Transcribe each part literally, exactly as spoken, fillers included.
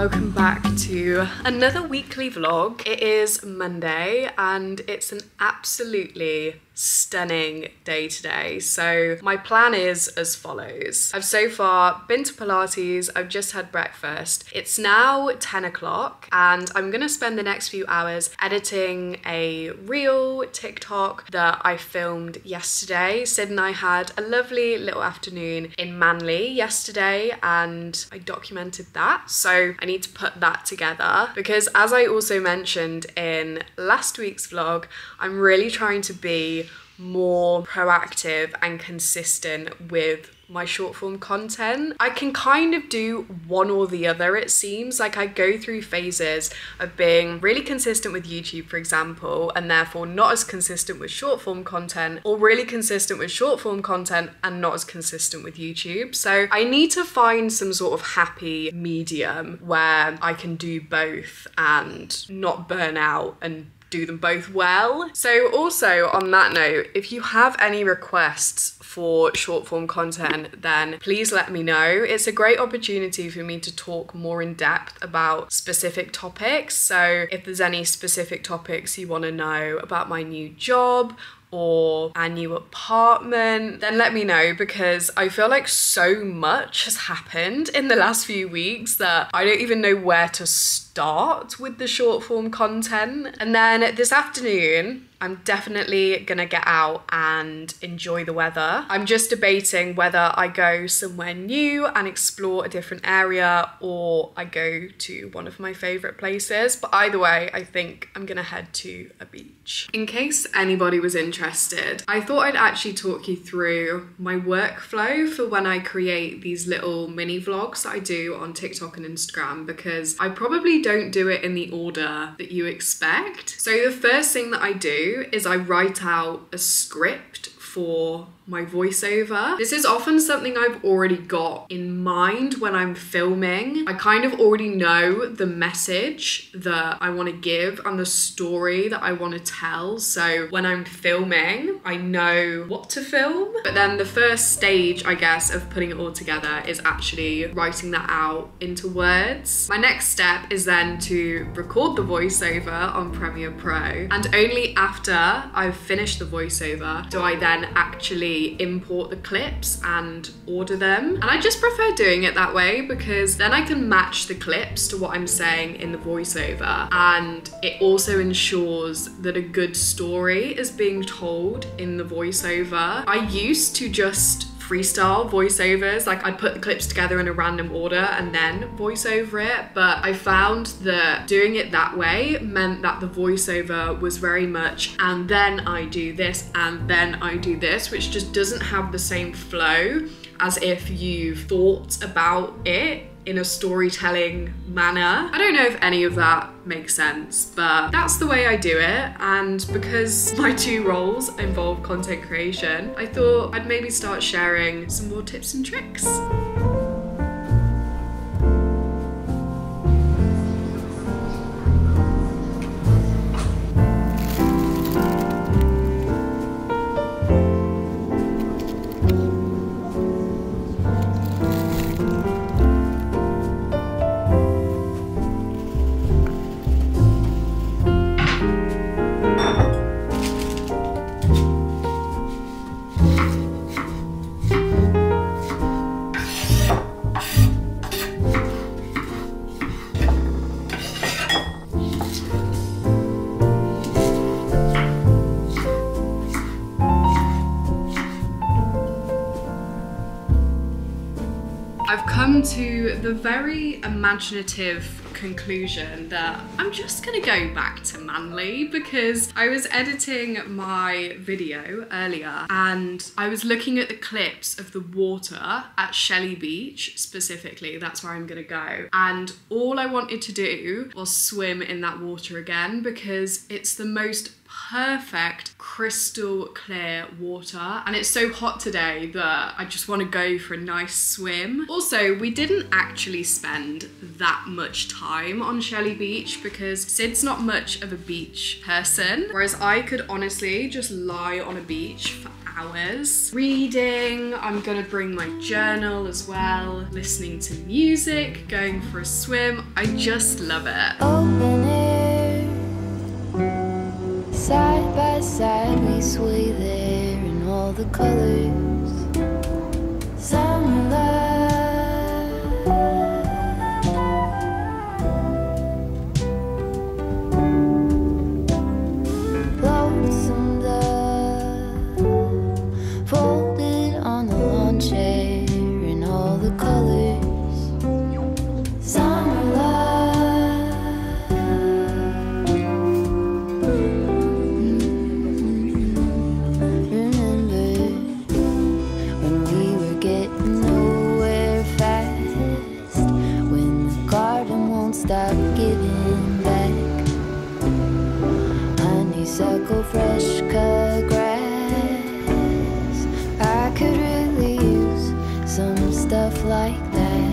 welcome back to another weekly vlog. It is Monday and it's an absolutely stunning day today. So my plan is as follows. I've so far been to Pilates, I've just had breakfast. It's now ten o'clock and I'm gonna spend the next few hours editing a reel TikTok that I filmed yesterday. Sid and I had a lovely little afternoon in Manly yesterday and I documented that. So I need to put that together because, as I also mentioned in last week's vlog, I'm really trying to be more proactive and consistent with my short form content. I can kind of do one or the other, it seems. Like, I go through phases of being really consistent with YouTube, for example, and therefore not as consistent with short form content, or really consistent with short form content and not as consistent with YouTube. So I need to find some sort of happy medium where I can do both and not burn out and do them both well. So also on that note, if you have any requests for short form content, then please let me know. It's a great opportunity for me to talk more in depth about specific topics. So if there's any specific topics you want to know about my new job or a new apartment, then let me know, because I feel like so much has happened in the last few weeks that I don't even know where to start with the short form content. And then this afternoon, I'm definitely gonna get out and enjoy the weather. I'm just debating whether I go somewhere new and explore a different area, or I go to one of my favorite places. But either way, I think I'm gonna head to a beach. In case anybody was interested, I thought I'd actually talk you through my workflow for when I create these little mini vlogs that I do on TikTok and Instagram, because I probably don't do it in the order that you expect. So the first thing that I do is I write out a script for my voiceover. This is often something I've already got in mind when I'm filming. I kind of already know the message that I want to give and the story that I want to tell. So when I'm filming, I know what to film. But then the first stage, I guess, of putting it all together is actually writing that out into words. My next step is then to record the voiceover on Premiere Pro. And only after I've finished the voiceover do I then actually import the clips and order them. And I just prefer doing it that way, because then I can match the clips to what I'm saying in the voiceover, and it also ensures that a good story is being told in the voiceover. I used to just freestyle voiceovers, like I'd put the clips together in a random order and then voice over it, but I found that doing it that way meant that the voiceover was very much and then I do this and then I do this, which just doesn't have the same flow as if you've thought about it in a storytelling manner. I don't know if any of that makes sense, but that's the way I do it. And because my two roles involve content creation, I thought I'd maybe start sharing some more tips and tricks. I've come to the very imaginative conclusion that I'm just gonna go back to Manly, because I was editing my video earlier and I was looking at the clips of the water at Shelley Beach specifically. That's where I'm gonna go, and all I wanted to do was swim in that water again, because it's the most perfect crystal clear water, and it's so hot today that I just want to go for a nice swim. Also, we didn't actually spend that much time on Shelley Beach because Sid's not much of a beach person, whereas I could honestly just lie on a beach for hours. Reading, I'm gonna bring my journal as well, listening to music, going for a swim. I just love it. Open air, side by side we sway there in all the colors. Sunlight. Fresh cut grass, I could really use some stuff like that.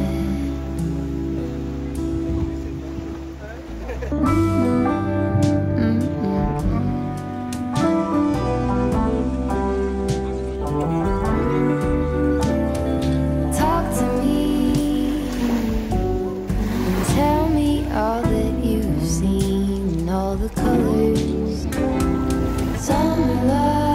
Mm-hmm. Talk to me and tell me all that you've seen and all the colors. Summer love.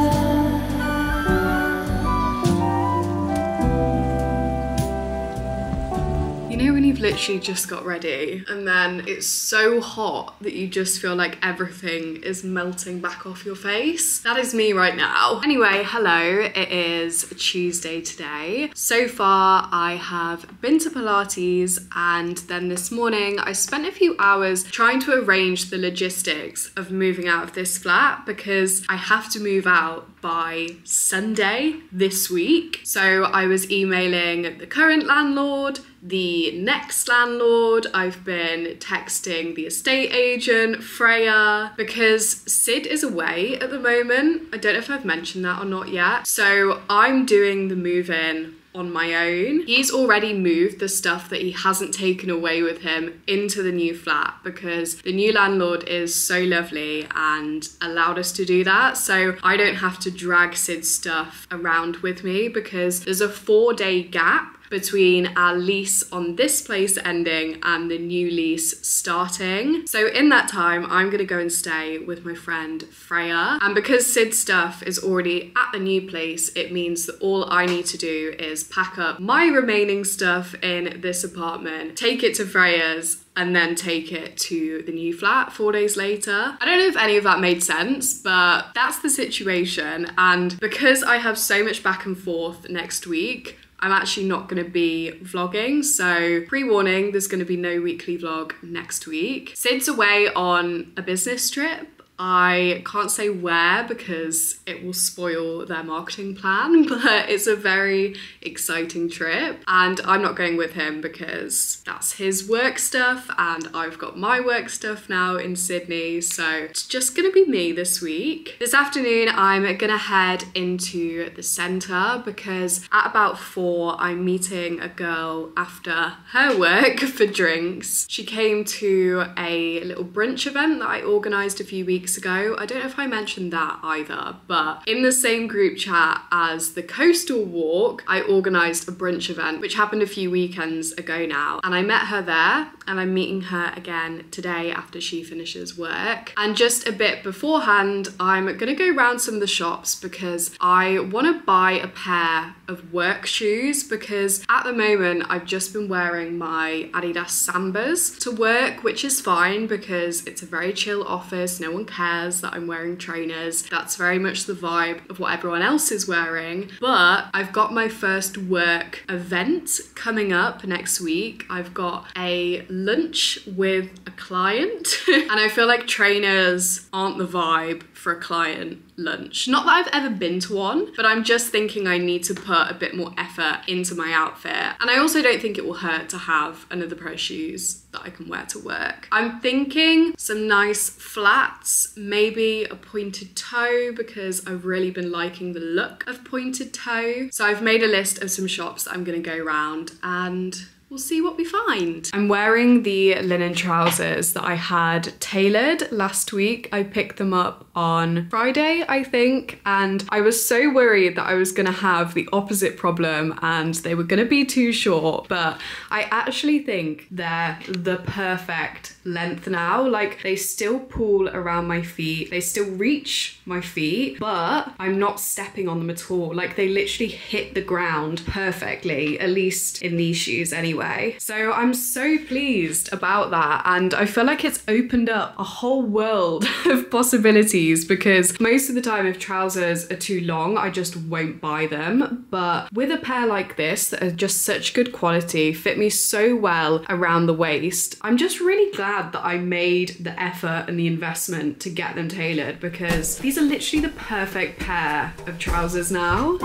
You know when you've literally just got ready and then it's so hot that you just feel like everything is melting back off your face? That is me right now. Anyway, hello, it is Tuesday today. So far I have been to Pilates, and then this morning I spent a few hours trying to arrange the logistics of moving out of this flat, because I have to move out by Sunday this week. So I was emailing the current landlord, the next landlord, I've been texting the estate agent, Freya, because Sid is away at the moment. I don't know if I've mentioned that or not yet. So I'm doing the move-in on my own. He's already moved the stuff that he hasn't taken away with him into the new flat, because the new landlord is so lovely and allowed us to do that. So I don't have to drag Sid's stuff around with me, because there's a four day gap between our lease on this place ending and the new lease starting. So in that time, I'm gonna go and stay with my friend Freya. And because Sid's stuff is already at the new place, it means that all I need to do is pack up my remaining stuff in this apartment, take it to Freya's, and then take it to the new flat four days later. I don't know if any of that made sense, but that's the situation. And because I have so much back and forth next week, I'm actually not gonna be vlogging, so pre-warning, there's gonna be no weekly vlog next week. Sid's away on a business trip. I can't say where because it will spoil their marketing plan, but it's a very exciting trip, and I'm not going with him because that's his work stuff and I've got my work stuff now in Sydney, so it's just gonna be me this week. This afternoon I'm gonna head into the centre, because at about four I'm meeting a girl after her work for drinks. She came to a little brunch event that I organised a few weeks ago. I don't know if I mentioned that either, but in the same group chat as the coastal walk, I organised a brunch event which happened a few weekends ago now, and I met her there, and I'm meeting her again today after she finishes work. And just a bit beforehand, I'm gonna go round some of the shops because I wanna buy a pair of work shoes, because at the moment I've just been wearing my Adidas Sambas to work, which is fine because it's a very chill office, no one cares that I'm wearing trainers. That's very much the vibe of what everyone else is wearing. But I've got my first work event coming up next week. I've got a lunch with a client and I feel like trainers aren't the vibe for a client lunch. Not that I've ever been to one, but I'm just thinking I need to put a bit more effort into my outfit. And I also don't think it will hurt to have another pair of shoes that I can wear to work. I'm thinking some nice flats, maybe a pointed toe, because I've really been liking the look of pointed toe. So I've made a list of some shops that I'm gonna go around and we'll see what we find. I'm wearing the linen trousers that I had tailored last week. I picked them up on Friday, I think, and I was so worried that I was gonna have the opposite problem and they were gonna be too short, but I actually think they're the perfect length now. Like, they still pull around my feet, they still reach my feet, but I'm not stepping on them at all. Like, they literally hit the ground perfectly, at least in these shoes anyway. So I'm so pleased about that, and I feel like it's opened up a whole world of possibilities, because most of the time if trousers are too long I just won't buy them, but with a pair like this that are just such good quality, fit me so well around the waist, I'm just really glad that I made the effort and the investment to get them tailored, because these are literally the perfect pair of trousers now.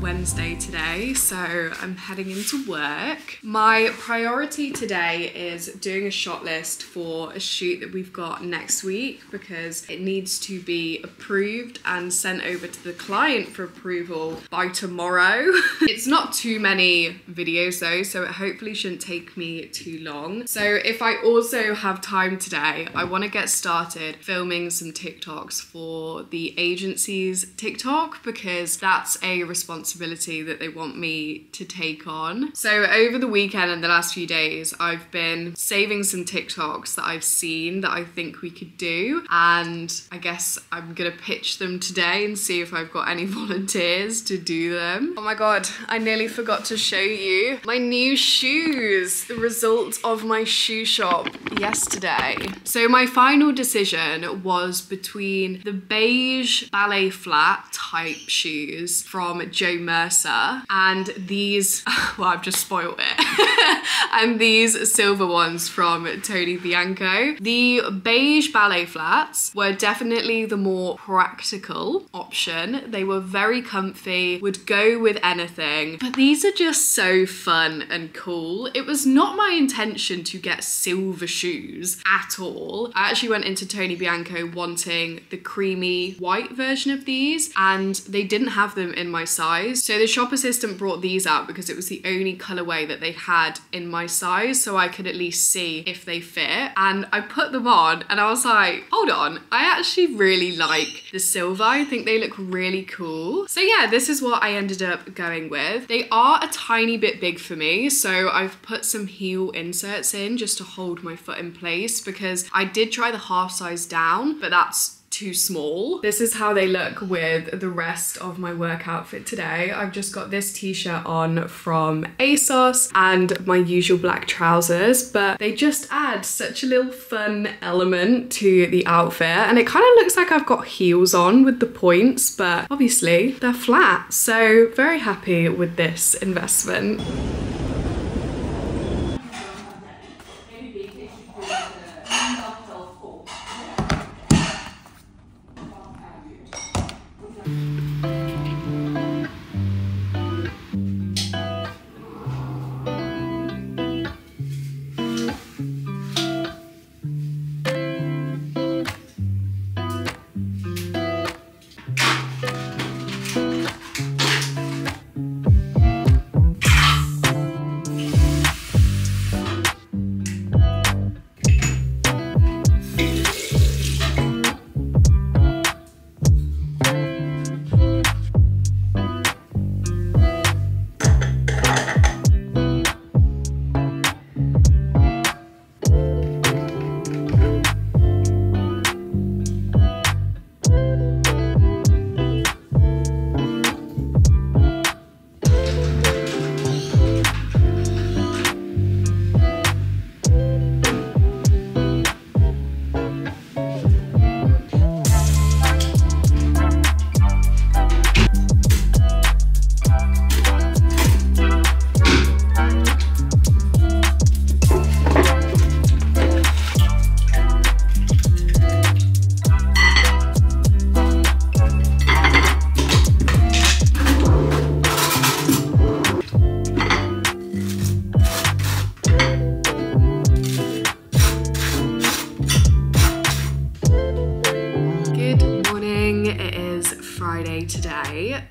Wednesday today, so I'm heading into work. My priority today is doing a shot list for a shoot that we've got next week, because it needs to be approved and sent over to the client for approval by tomorrow. It's not too many videos though, so it hopefully shouldn't take me too long. So if I also have time today, I want to get started filming some TikToks for the agency's TikTok, because that's a responsibility that they want me to take on. So over the weekend and the last few days, I've been saving some TikToks that I've seen that I think we could do, and I guess I'm gonna pitch them today and see if I've got any volunteers to do them. Oh my god, I nearly forgot to show you my new shoes, the result of my shoe shop yesterday. So my final decision was between the beige ballet flat type shoes from Joe Mercer and these, well, I've just spoiled it, and these silver ones from Tony Bianco. The beige ballet flats were definitely the more practical option. They were very comfy, would go with anything, but these are just so fun and cool. It was not my intention to get silver shoes at all. I actually went into Tony Bianco wanting the creamy white version of these, and they didn't have them in my size. So the shop assistant brought these out because it was the only colorway that they had in my size, so I could at least see if they fit. And I put them on and I was like, hold on, I actually really like the silver. I think they look really cool. So yeah, this is what I ended up going with. They are a tiny bit big for me, so I've put some heel inserts in just to hold my foot in place, because I did try the half size down, but that's too small. This is how they look with the rest of my work outfit today. I've just got this t-shirt on from ASOS and my usual black trousers, but they just add such a little fun element to the outfit, and it kind of looks like I've got heels on with the points, but obviously they're flat, so very happy with this investment.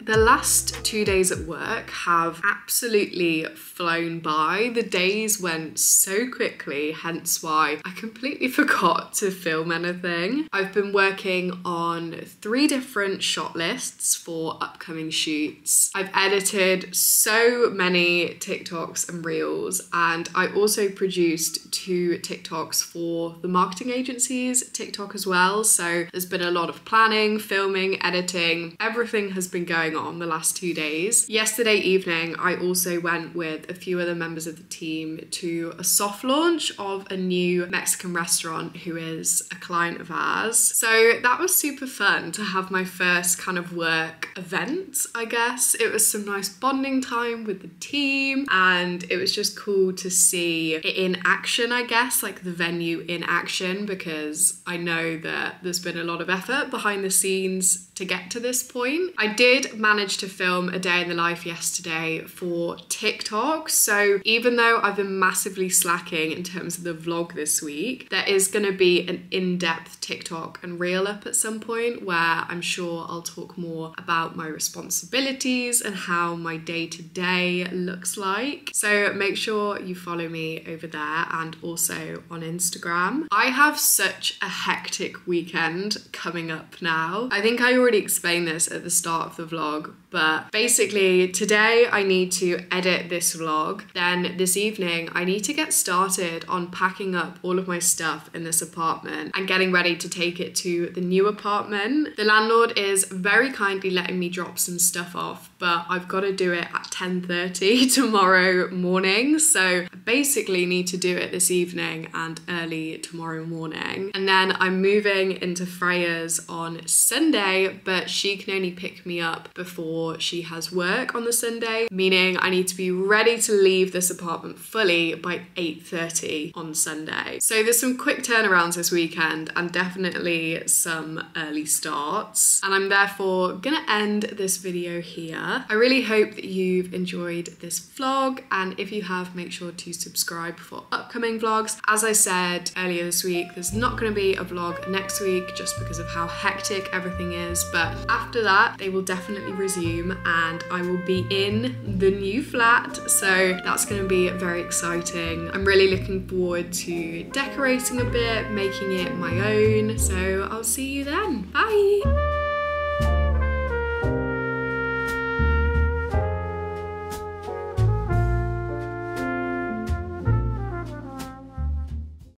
The last two days at work have absolutely flown by. The days went so quickly, hence why I completely forgot to film anything. I've been working on three different shot lists for upcoming shoots. I've edited so many TikToks and Reels, and I also produced two TikToks for the marketing agency's TikTok as well. So there's been a lot of planning, filming, editing. Everything has been going on the last two days. Yesterday evening, I also went with a few other members of the team to a soft launch of a new Mexican restaurant who is a client of ours. So that was super fun to have my first kind of work event, I guess. It was some nice bonding time with the team, and it was just cool to see it in action, I guess, like the venue in action, because I know that there's been a lot of effort behind the scenes to get to this point. I did manage to film a day in the life yesterday for TikTok. So even though I've been massively slacking in terms of the vlog this week, there is gonna be an in-depth TikTok and reel up at some point where I'm sure I'll talk more about my responsibilities and how my day-to-day looks like. So make sure you follow me over there and also on Instagram. I have such a hectic weekend coming up now. I think I already already explained this at the start of the vlog, but basically today I need to edit this vlog. Then this evening I need to get started on packing up all of my stuff in this apartment and getting ready to take it to the new apartment. The landlord is very kindly letting me drop some stuff off, but I've got to do it at ten thirty tomorrow morning. So I basically need to do it this evening and early tomorrow morning. And then I'm moving into Freya's on Sunday, but she can only pick me up before she has work on the Sunday, meaning I need to be ready to leave this apartment fully by eight thirty on Sunday. So there's some quick turnarounds this weekend and definitely some early starts. And I'm therefore gonna end this video here. I really hope that you've enjoyed this vlog, and if you have, make sure to subscribe for upcoming vlogs. As I said earlier this week, there's not gonna be a vlog next week just because of how hectic everything is, but after that they will definitely resume and I will be in the new flat, so that's going to be very exciting. I'm really looking forward to decorating a bit, making it my own, so I'll see you then. Bye.